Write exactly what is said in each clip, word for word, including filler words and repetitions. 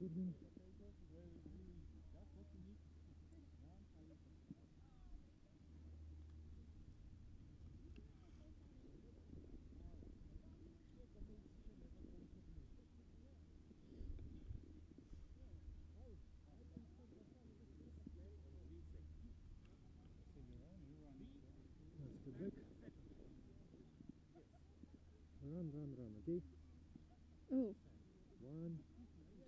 couldn't. Back. Run, run, run, okay? Oh. One,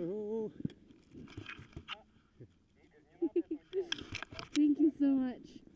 Oh. Thank you so much.